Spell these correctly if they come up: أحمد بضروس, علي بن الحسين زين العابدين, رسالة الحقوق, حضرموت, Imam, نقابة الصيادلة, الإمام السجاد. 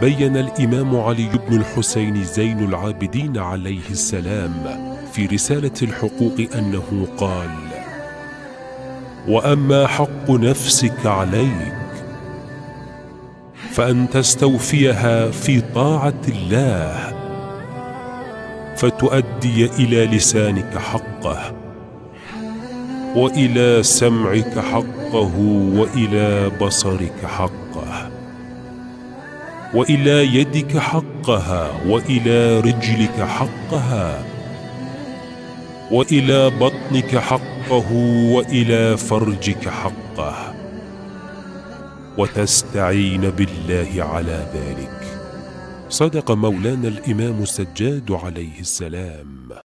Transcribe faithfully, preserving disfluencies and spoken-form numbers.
بين الإمام علي بن الحسين زين العابدين عليه السلام في رسالة الحقوق أنه قال: وأما حق نفسك عليك فأن تستوفيها في طاعة الله فتؤدي إلى لسانك حقه وإلى سمعك حقه وإلى بصرك حقه وإلى يدك حقها وإلى رجلك حقها وإلى بطنك حقه وإلى فرجك حقه وتستعين بالله على ذلك. صدق مولانا الإمام السجاد عليه السلام.